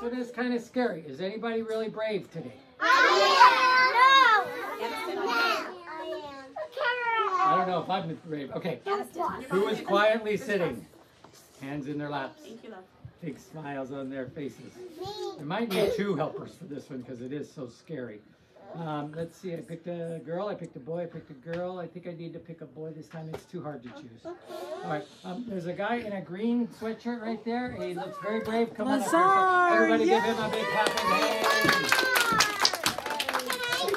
This one is kind of scary. Is anybody really brave today? I am. No. I don't know if I'm brave. Okay. Who is quietly sitting? Hands in their laps. Big smiles on their faces. There might need two helpers for this one because it is so scary. Let's see. I picked a girl. I picked a boy. I picked a girl. I think I need to pick a boy this time. It's too hard to choose. All right. There's a guy in a green sweatshirt right there. He looks very brave. Come on up here. Everybody give him a big clap of hands.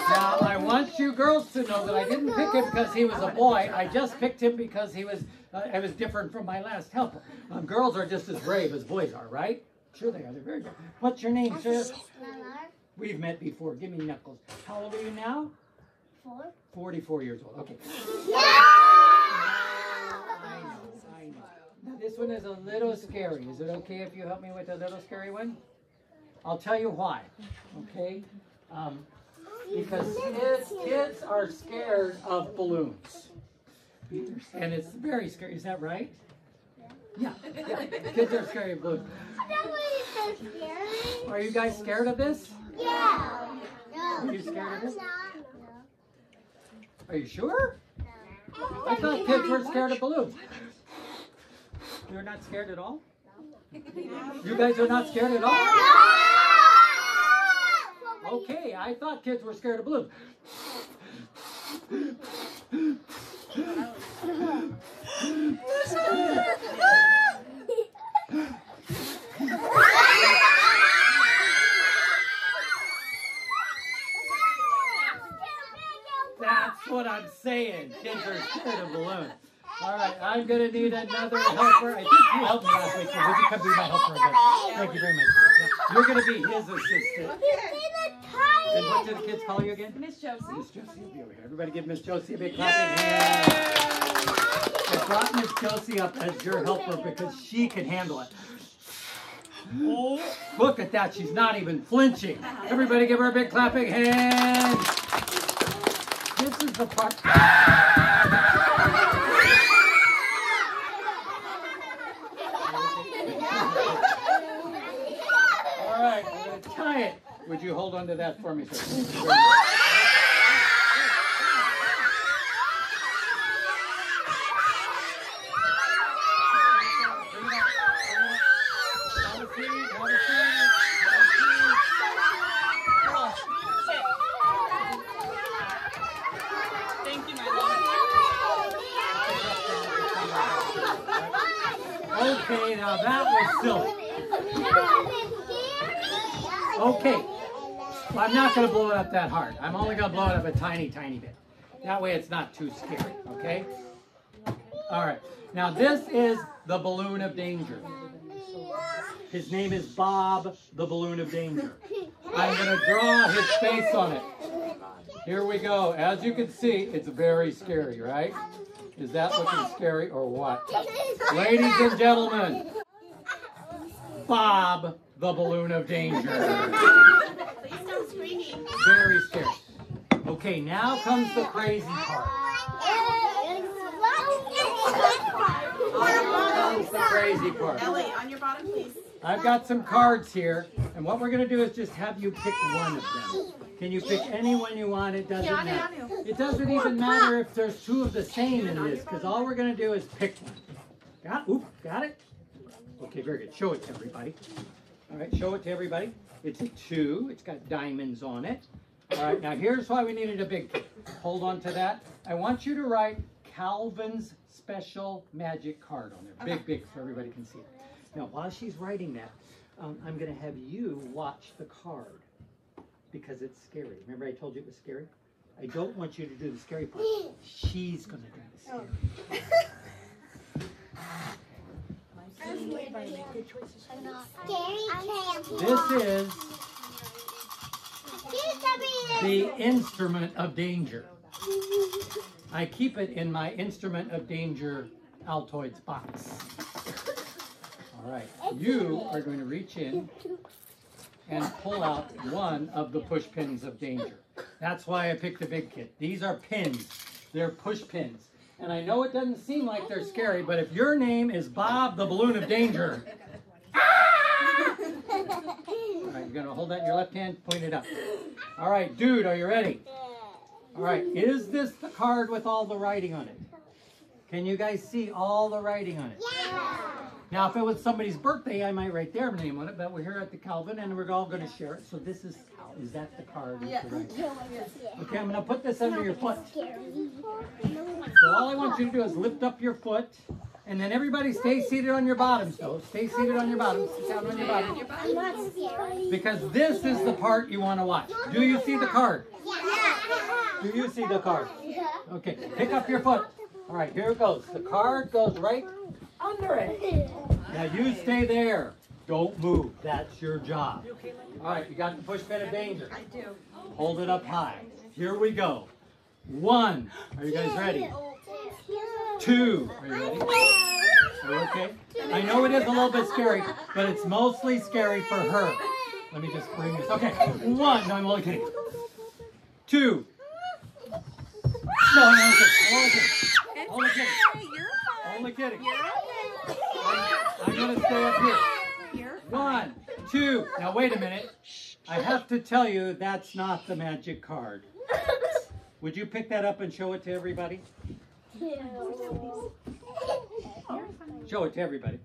Now, I want you girls to know that I didn't pick him because he was a boy. I just picked him because he was it was different from my last helper. Girls are just as brave as boys are, right? Sure they are. They're very brave. What's your name, sir? We've met before. Give me knuckles. How old are you now? 4. 44 years old. Okay. Yeah! I know. Now this one is a little scary. Is it okay if you help me with a little scary one? I'll tell you why. Okay? Because kids are scared of balloons. And it's very scary. Is that right? Yeah. Kids are scary of balloons. That was so scary. Are you guys scared of this? Yeah. No. Are you scared of this? No. Are you sure? No. I thought kids were scared of balloons. You're not scared at all? No. You guys are not scared at all? No. Okay, I thought kids were scared of balloons. That's what I'm saying. Kids are scared of balloons. All right, I'm going to need another helper. I think you helped me last week. Would you come be my helper again? Thank you very much. Yeah, you're going to be his assistant. And what do the kids call you again? Miss Josie. Miss Josie will be over here. Everybody give Miss Josie a big clap of hands. I brought Miss Josie up as your helper because she can handle it. Oh, look at that. She's not even flinching. Everybody give her a big clapping hand. This is the part. All right, I'm going to tie it. Would you hold on to that for me, sir? Okay, now that was silly. Okay. Well, I'm not going to blow it up that hard. I'm only going to blow it up a tiny, tiny bit. That way it's not too scary, okay? All right. Now this is the Balloon of Danger. His name is Bob, the Balloon of Danger. I'm going to draw his face on it. Here we go. As you can see, it's very scary, right? Is that looking scary or what? Ladies and gentlemen, Bob, the Balloon of Danger. Please stop screaming. Very scary. Okay, now comes the crazy part. Now comes the crazy part. Ellie, on your bottom, please. I've got some cards here, and what we're going to do is just have you pick one of them. Can you pick any one you want? It doesn't matter. It doesn't even matter if there's two of the same in this, because all we're going to do is pick one. Got it? Okay, very good. Show it to everybody. All right, show it to everybody. It's a 2. It's got diamonds on it. All right, now here's why we needed a big pick. Hold on to that. I want you to write Calvin's special magic card on there. Big so everybody can see it. Now, while she's writing that, I'm going to have you watch the card because it's scary. Remember I told you it was scary? I don't want you to do the scary part. She's going to do the scary part. This is the instrument of danger. I keep it in my instrument of danger Altoids box. All right, you are going to reach in and pull out one of the push pins of danger. That's why I picked the big kid. These are pins. They're push pins. And I know it doesn't seem like they're scary, but if your name is Bob the Balloon of Danger, You're going to hold that in your left hand, point it up. All right, dude, are you ready? All right, is this the card with all the writing on it? Can you guys see all the writing on it? Yeah! Now, if it was somebody's birthday, I might write their name on it, but we're here at the Calvin, and we're all going to share it. So this is that the card? Yeah. Okay, I'm going to put this under your foot. So all I want you to do is lift up your foot, and then everybody stay seated on your bottoms, though. Stay seated on your bottoms. Sit down on your bottom. Because this is the part you want to watch. Do you see the card? Yeah. Do you see the card? Yeah. Okay, pick up your foot. All right, here it goes. The card goes right under it. Now you stay there. Don't move. That's your job. All right, you got the push pin of danger. I do. Hold it up high. Here we go. 1. Are you guys ready? 2. Are you ready? Okay. I know it is a little bit scary, but it's mostly scary for her. Let me just bring this. Okay. 1. No, I'm only kidding. 2. No, I'm only kidding. Only kidding. I'm going to stay up here. 1, 2. Now, wait a minute. I have to tell you that's not the magic card. Would you pick that up and show it to everybody? No. Show it to everybody.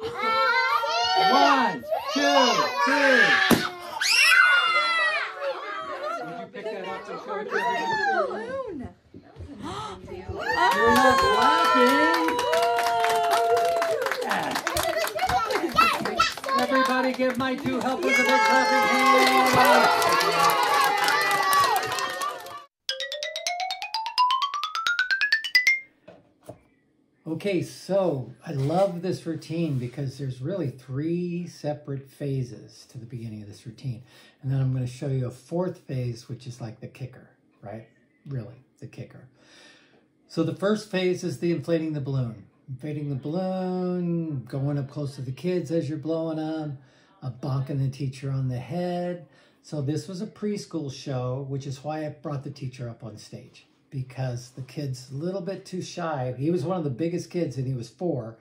1, 2, 3. Would you pick that up and show it to everybody? Balloon. You're not laughing. Everybody give my 2 helpers a big clapping hand. Okay, so I love this routine because there's really 3 separate phases to the beginning of this routine. And then I'm going to show you a 4th phase, which is like the kicker, right? Really, the kicker. So the first phase is the inflating the balloon. Inflating the balloon, going up close to the kids as you're blowing them, bonking the teacher on the head. So this was a preschool show, which is why I brought the teacher up on stage. Because the kid's a little bit too shy. He was one of the biggest kids and he was 4.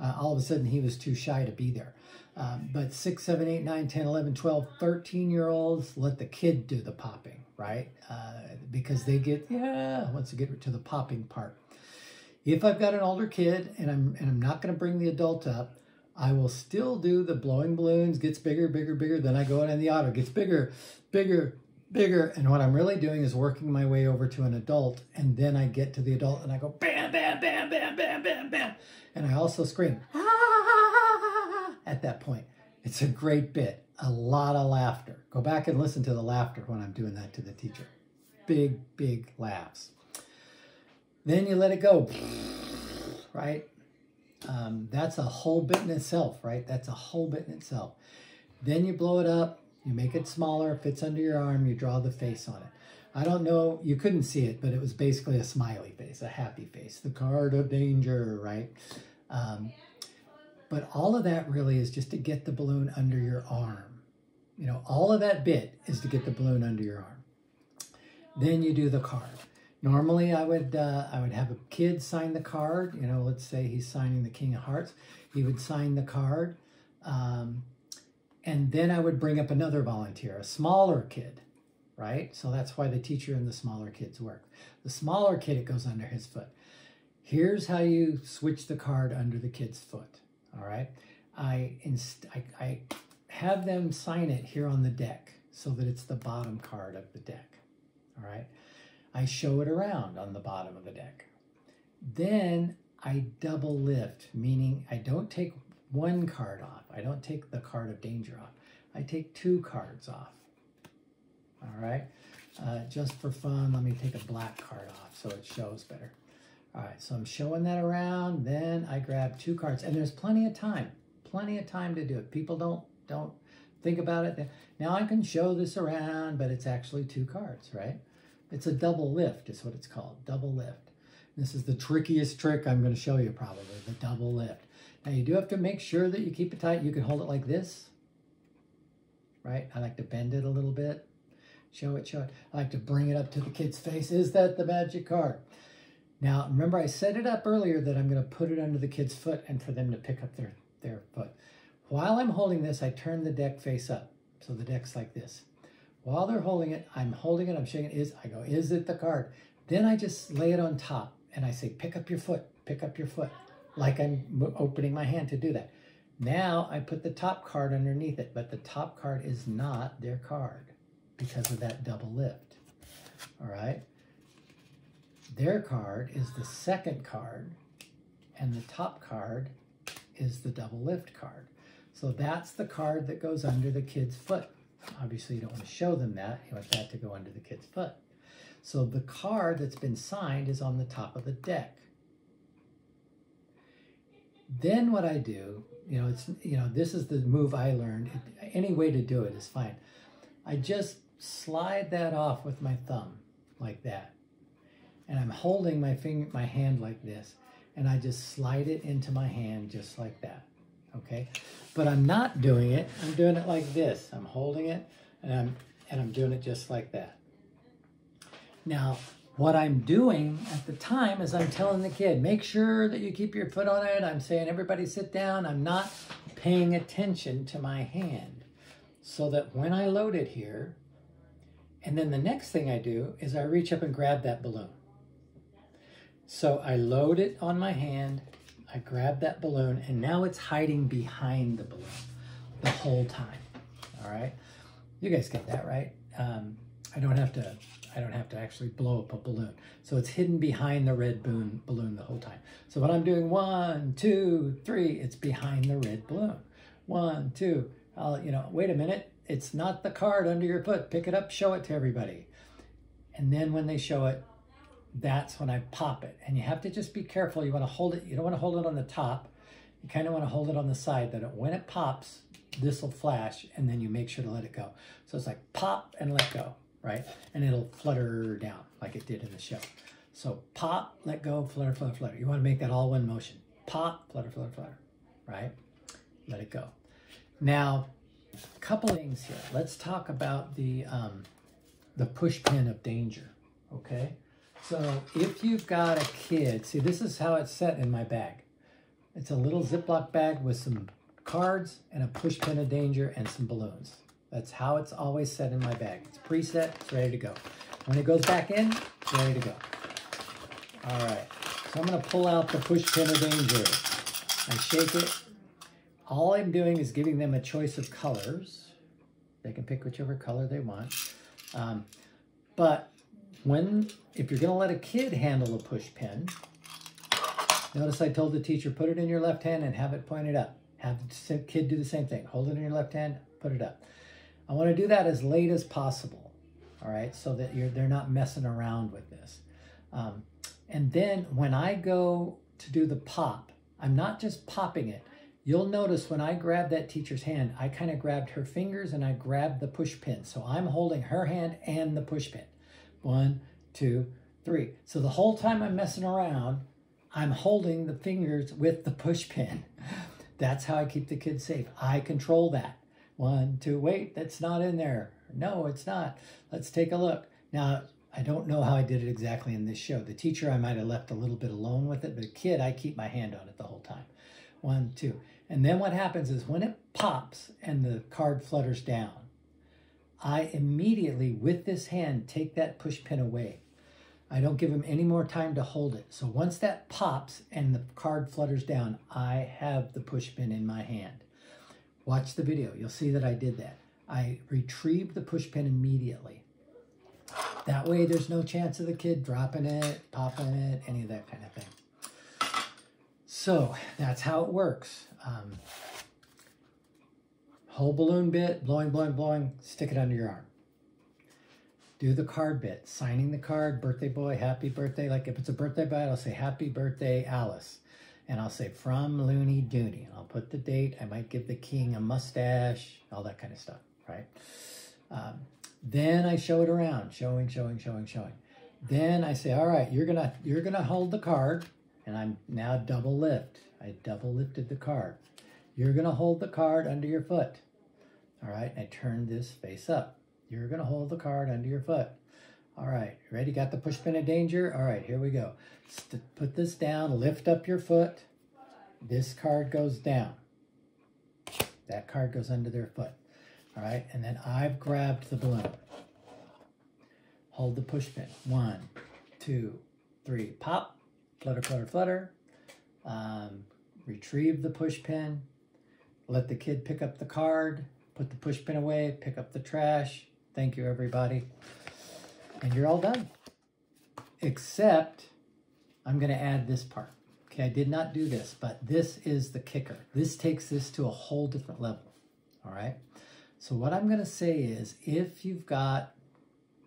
All of a sudden he was too shy to be there. But 6, 7, 8, 9, 10, 11, 12, 13-year-olds, let the kid do the popping, right? Because they get, yeah, once they get to the popping part. If I've got an older kid and I'm not going to bring the adult up, I will still do the blowing balloons, gets bigger, bigger, bigger. Then I go in and the auto gets bigger, bigger, bigger, and what I'm really doing is working my way over to an adult, and then I get to the adult and I go bam, bam, bam, bam, bam, bam, bam, and I also scream ah, at that point. It's a great bit, a lot of laughter. Go back and listen to the laughter when I'm doing that to the teacher. Big, big laughs. Then you let it go, right? That's a whole bit in itself, right? That's a whole bit in itself. Then you blow it up. You make it smaller, fits under your arm, you draw the face on it. I don't know, you couldn't see it, but it was basically a smiley face, a happy face, the card of danger, right? But all of that really is just to get the balloon under your arm. You know, all of that bit is to get the balloon under your arm. Then you do the card. Normally, I would have a kid sign the card. You know, let's say he's signing the King of Hearts. He would sign the card. And then I would bring up another volunteer, a smaller kid, right? So that's why the teacher and the smaller kids work. The smaller kid, it goes under his foot. Here's how you switch the card under the kid's foot, all right? I have them sign it here on the deck so that it's the bottom card of the deck, all right? I show it around on the bottom of the deck. Then I double lift, meaning I don't take one card off. I don't take the card of danger off. I take 2 cards off. All right. Just for fun, let me take a black card off so it shows better. All right. So I'm showing that around. Then I grab 2 cards, and there's plenty of time to do it. People don't think about it. Now I can show this around, but it's actually 2 cards, right? It's a double lift is what it's called. Double lift. This is the trickiest trick I'm going to show you probably, the double lift. Now you do have to make sure that you keep it tight. You can hold it like this, right? I like to bend it a little bit. Show it. I like to bring it up to the kid's face. Is that the magic card? Now, remember I set it up earlier that I'm going to put it under the kid's foot and for them to pick up their foot. While I'm holding this, I turn the deck face up. So the deck's like this. While they're holding it, I'm holding it, I'm shaking it. I go, is it the card? Then I just lay it on top and I say, pick up your foot, like I'm opening my hand to do that. Now I put the top card underneath it, but the top card is not their card because of that double lift, all right? Their card is the second card and the top card is the double lift card. So that's the card that goes under the kid's foot. Obviously, you don't want to show them that. You want that to go under the kid's foot. So the card that's been signed is on the top of the deck. Then what I do, this is the move I learned. Any way to do it is fine. I just slide that off with my thumb like that. And I'm holding my hand like this. And I just slide it into my hand just like that. Okay, but I'm not doing it. I'm doing it like this. I'm holding it, and I'm doing it just like that. Now, what I'm doing at the time is I'm telling the kid, make sure that you keep your foot on it. I'm saying, everybody sit down. I'm not paying attention to my hand, so that when I load it here, and then the next thing I do is I reach up and grab that balloon. So I load it on my hand, I grabbed that balloon, and now it's hiding behind the balloon the whole time. All right, you guys get that, right? I don't have to actually blow up a balloon. So it's hidden behind the red balloon the whole time. So when I'm doing 1, 2, 3, it's behind the red balloon. 1, 2. Wait a minute. It's not the card under your foot. Pick it up. Show it to everybody. And then when they show it, that's when I pop it. And you have to just be careful. You want to hold it. You don't want to hold it on the top. You kind of want to hold it on the side, that when it pops, this will flash, and then you make sure to let it go. So it's like pop and let go, right? And it'll flutter down like it did in the show. So pop, let go, flutter, flutter, flutter. You want to make that all one motion. Pop, flutter, flutter, flutter, right? Let it go. Now, a couple things here. Let's talk about the push pin of danger, okay? So if you've got a kid, see, this is how it's set in my bag. It's a little Ziploc bag with some cards and a push pin of danger and some balloons. That's how it's always set in my bag. It's preset, it's ready to go. When it goes back in, it's ready to go. All right, so I'm gonna pull out the push pin of danger. I shake it. All I'm doing is giving them a choice of colors. They can pick whichever color they want. If you're gonna let a kid handle a push pin, notice I told the teacher, put it in your left hand and have it pointed up. Have the kid do the same thing. Hold it in your left hand, put it up. I wanna do that as late as possible, all right? So that they're not messing around with this. And then when I go to do the pop, I'm not just popping it. You'll notice when I grab that teacher's hand, I kind of grabbed her fingers and I grabbed the push pin. So I'm holding her hand and the push pin. 1, 2, 3. So the whole time I'm messing around, I'm holding the fingers with the push pin. That's how I keep the kids safe. I control that. 1, 2, wait, that's not in there. No, it's not. Let's take a look. Now, I don't know how I did it exactly in this show. The teacher, I might have left a little bit alone with it, but a kid, I keep my hand on it the whole time. 1, 2. And then what happens is when it pops and the card flutters down, I immediately, with this hand, take that push pin away. I don't give him any more time to hold it. So once that pops and the card flutters down, I have the push pin in my hand. Watch the video. You'll see that I did that. I retrieved the push pin immediately. That way, there's no chance of the kid dropping it, popping it, any of that kind of thing. So that's how it works. Whole balloon bit, blowing, blowing, blowing, stick it under your arm. Do the card bit, signing the card, birthday boy, happy birthday. Like if it's a birthday boy, I'll say happy birthday, Alice. And I'll say from Looney Dooney. And I'll put the date. I might give the king a mustache, all that kind of stuff, right? Then I show it around, showing, showing, showing, showing. Then I say, all right, you're gonna hold the card. And I'm now double lift. I double lifted the card. You're gonna hold the card under your foot. All right, I turn this face up. You're gonna hold the card under your foot. All right, ready, got the push pin of danger? All right, here we go. Put this down, lift up your foot. This card goes down. That card goes under their foot. All right, and then I've grabbed the balloon. Hold the push pin. 1, 2, 3, pop, flutter, flutter, flutter. Retrieve the push pin. Let the kid pick up the card, put the push pin away, pick up the trash. Thank you, everybody. And you're all done. Except I'm going to add this part. Okay, I did not do this, but this is the kicker. This takes this to a whole different level. All right. So what I'm going to say is if you've got,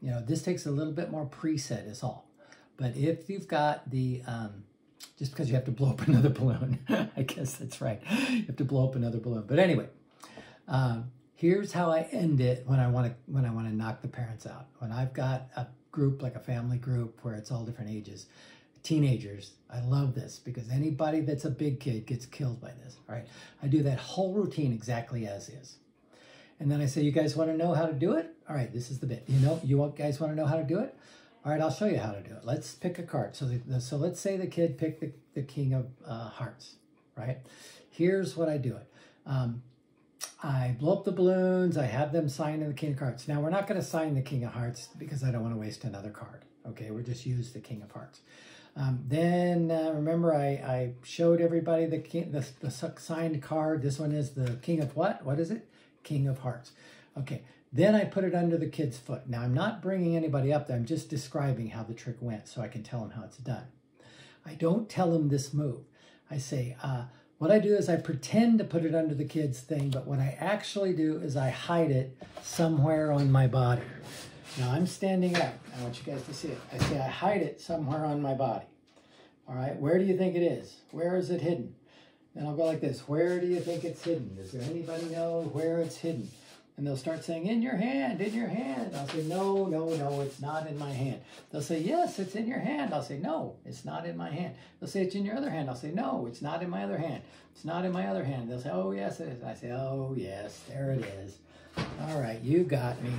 you know, this takes a little bit more preset is all. But if you've got the, just because you have to blow up another balloon, I guess that's right. You have to blow up another balloon. But anyway, here's how I end it when I want to knock the parents out. When I've got a group, like a family group where it's all different ages, teenagers, I love this because anybody that's a big kid gets killed by this, right? I do that whole routine exactly as is. And then I say, you guys want to know how to do it? All right, this is the bit. You know, you guys want to know how to do it? All right, I'll show you how to do it. Let's pick a card. So, so let's say the kid picked the king of hearts, right? Here's what I do it. I blow up the balloons. I have them sign in the king of hearts. Now, we're not going to sign the king of hearts because I don't want to waste another card, okay? We'll just use the king of hearts. Then remember, I showed everybody the signed card. This one is the king of what? What is it? King of hearts. Okay. Then I put it under the kid's foot. Now, I'm not bringing anybody up there. I'm just describing how the trick went so I can tell them how it's done. I don't tell them this move. I say, what I do is I pretend to put it under the kid's thing, but what I actually do is I hide it somewhere on my body. Now, I'm standing up. I want you guys to see it. I say I hide it somewhere on my body. All right, where do you think it is? Where is it hidden? And I'll go like this. Where do you think it's hidden? Does anybody know where it's hidden? And they'll start saying, in your hand, in your hand. I'll say, no, no, no, it's not in my hand. They'll say, yes, it's in your hand. I'll say, no, it's not in my hand. They'll say, it's in your other hand. I'll say, no, it's not in my other hand. It's not in my other hand. They'll say, oh, yes, it is. I say, oh, yes, there it is. All right, you got me.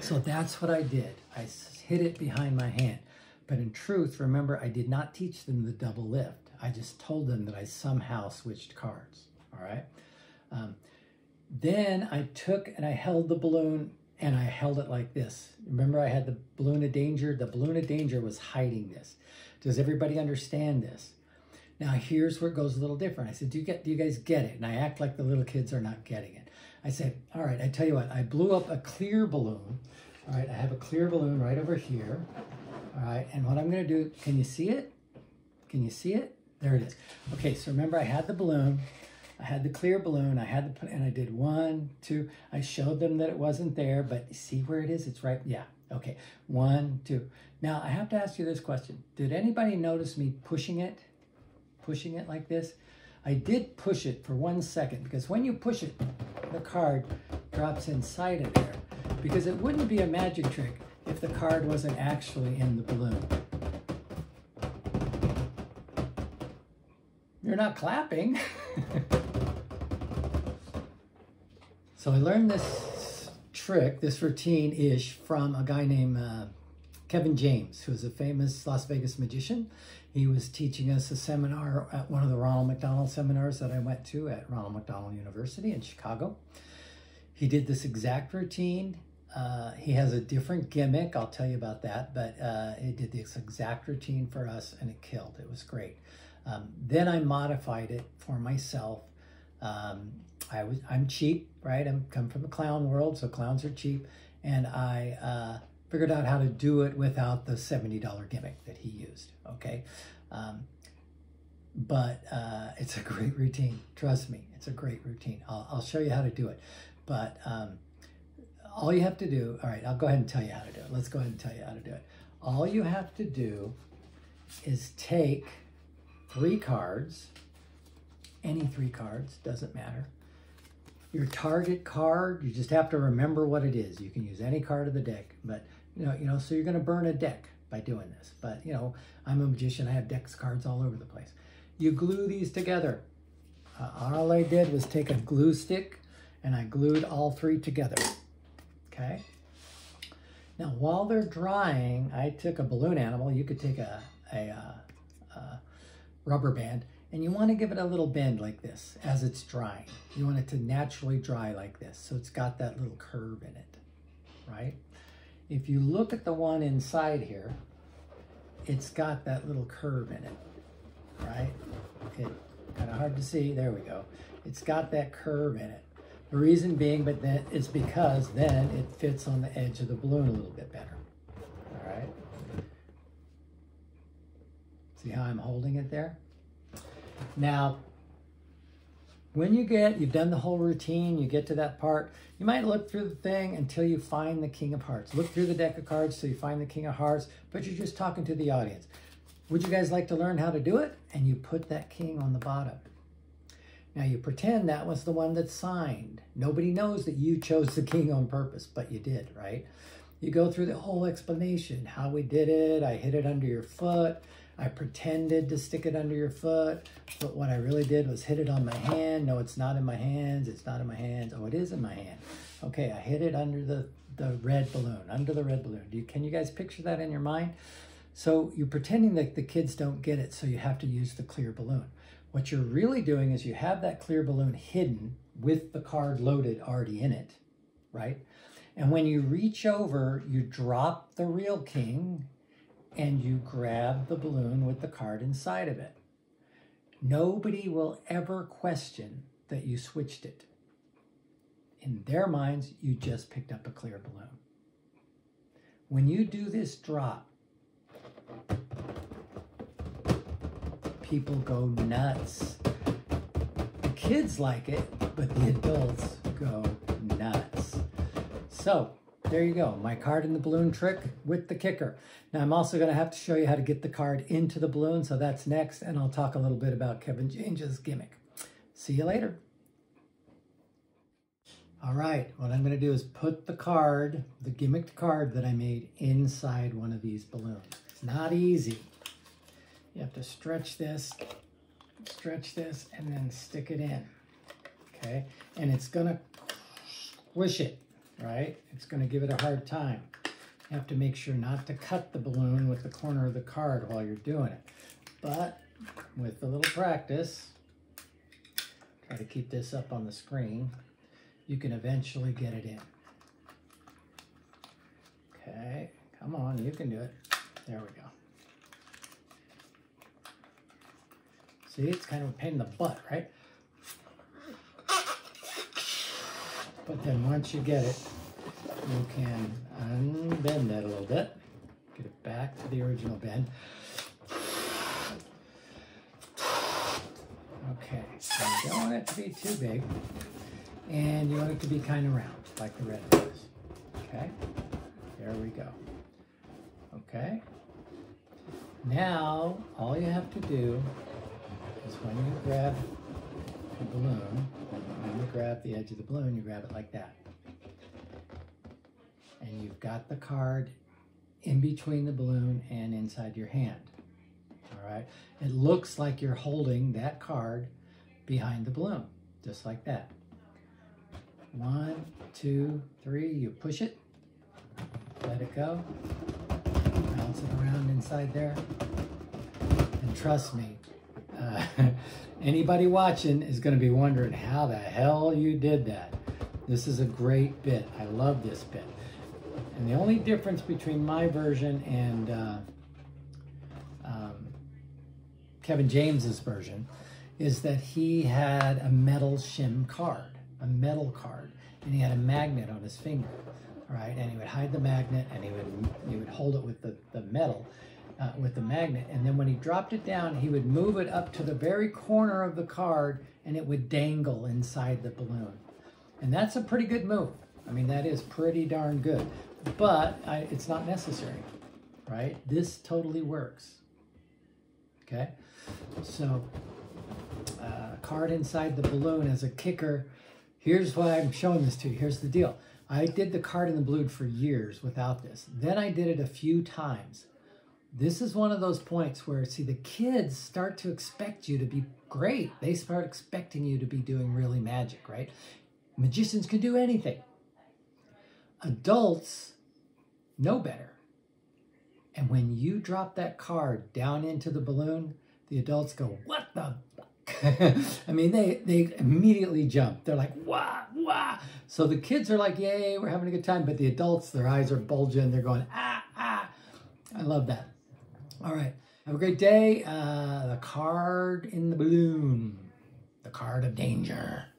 So that's what I did. I hid it behind my hand. But in truth, remember, I did not teach them the double lift. I just told them that I somehow switched cards, all right? Then I took and I held the balloon and I held it like this. Remember I had the Balloon of Danger? The Balloon of Danger was hiding this. Does everybody understand this? Now here's where it goes a little different. I said, do you guys get it? And I act like the little kids are not getting it. I said, all right, I tell you what, I blew up a clear balloon. All right, I have a clear balloon right over here. All right, and what I'm gonna do, can you see it? Can you see it? There it is. Okay, so remember I had the balloon. I had the clear balloon, and I did 1, 2, I showed them that it wasn't there, but see where it is? It's right, yeah, okay, 1, 2. Now, I have to ask you this question. Did anybody notice me pushing it like this? I did push it for 1 second, because when you push it, the card drops inside of there, because it wouldn't be a magic trick if the card wasn't actually in the balloon. You're not clapping. So I learned this trick, this routine-ish, from a guy named Kevin James, who's a famous Las Vegas magician. He was teaching us a seminar at one of the Ronald McDonald seminars that I went to at Ronald McDonald University in Chicago. He did this exact routine. He has a different gimmick. I'll tell you about that. But he did this exact routine for us, and it killed. It was great. Then I modified it for myself. I'm cheap, right? I come from a clown world, so clowns are cheap. And I figured out how to do it without the $70 gimmick that he used, okay? But it's a great routine. Trust me, it's a great routine. I'll show you how to do it. But all you have to do, all right, I'll go ahead and tell you how to do it. Let's go ahead and tell you how to do it. All you have to do is take 3 cards, any 3 cards, doesn't matter. Your target card, you just have to remember what it is. You can use any card of the deck, but you know, so you're gonna burn a deck by doing this. But you know, I'm a magician, I have decks cards all over the place. You glue these together. All I did was take a glue stick and I glued all 3 together, okay? Now, while they're drying, I took a balloon animal. You could take a rubber band And you want to give it a little bend like this as it's drying. You want it to naturally dry like this, so it's got that little curve in it, right? If you look at the one inside here, it's got that little curve in it, right? It kind of hard to see, there we go. It's got that curve in it. The reason being is because then it fits on the edge of the balloon a little bit better, all right? See how I'm holding it there? Now, when you've done the whole routine, you get to that part, you might look through the thing until you find the King of Hearts. Look through the deck of cards till you find the King of Hearts, but you're just talking to the audience. Would you guys like to learn how to do it? And you put that king on the bottom. Now you pretend that was the one that's signed. Nobody knows that you chose the king on purpose, but you did, right? You go through the whole explanation, how we did it, I hid it under your foot, I pretended to stick it under your foot, but what I really did was hit it on my hand. No, it's not in my hands. It's not in my hands. Oh, it is in my hand. Okay, I hit it under the red balloon, under the red balloon. Can you guys picture that in your mind? So you're pretending that the kids don't get it, so you have to use the clear balloon. What you're really doing is you have that clear balloon hidden with the card loaded already in it, right? And when you reach over, you drop the real king, and you grab the balloon with the card inside of it. Nobody will ever question that you switched it. In their minds, you just picked up a clear balloon. When you do this drop, people go nuts. The kids like it, but the adults go nuts. So, there you go, my card in the balloon trick with the kicker. Now I'm also gonna have to show you how to get the card into the balloon, so that's next, and I'll talk a little bit about Kevin James' gimmick. See you later. All right, what I'm gonna do is put the card, the gimmicked card that I made, inside one of these balloons. It's not easy. You have to stretch this, and then stick it in, okay? And it's gonna squish it. Right? It's going to give it a hard time. You have to make sure not to cut the balloon with the corner of the card while you're doing it. But with a little practice, try to keep this up on the screen, you can eventually get it in. Okay, come on, you can do it. There we go. See, it's kind of a pain in the butt, right? But then once you get it, you can unbend that a little bit, get it back to the original bend. Okay, so you don't want it to be too big, and you want it to be kind of round, like the red ones. Okay, there we go. Okay, now all you have to do is when you grab the balloon, when you grab the edge of the balloon, you grab it like that. And you've got the card in between the balloon and inside your hand. All right? It looks like you're holding that card behind the balloon, just like that. 1, 2, 3, you push it, let it go, bounce it around inside there, and trust me, anybody watching is going to be wondering how the hell you did that. This is a great bit. I love this bit. And the only difference between my version and Kevin James's version is that he had a metal shim card, a metal card, and he had a magnet on his finger, right? And he would hide the magnet, and he would hold it with the metal. With the magnet, and then when he dropped it down, he would move it up to the very corner of the card, and it would dangle inside the balloon. And that's a pretty good move. I mean, that is pretty darn good, but it's not necessary, right? This totally works, okay? So, card inside the balloon as a kicker. Here's why I'm showing this to you. Here's the deal. I did the card in the balloon for years without this. Then I did it a few times. This is one of those points where, see, the kids start to expect you to be great. They start expecting you to be doing really magic, right? Magicians can do anything. Adults know better. And when you drop that card down into the balloon, the adults go, what the fuck? I mean, they immediately jump. They're like, wah, wah. So the kids are like, yay, we're having a good time. But the adults, their eyes are bulging. They're going, ah, ah. I love that. All right. Have a great day. The card in the balloon. The card of danger.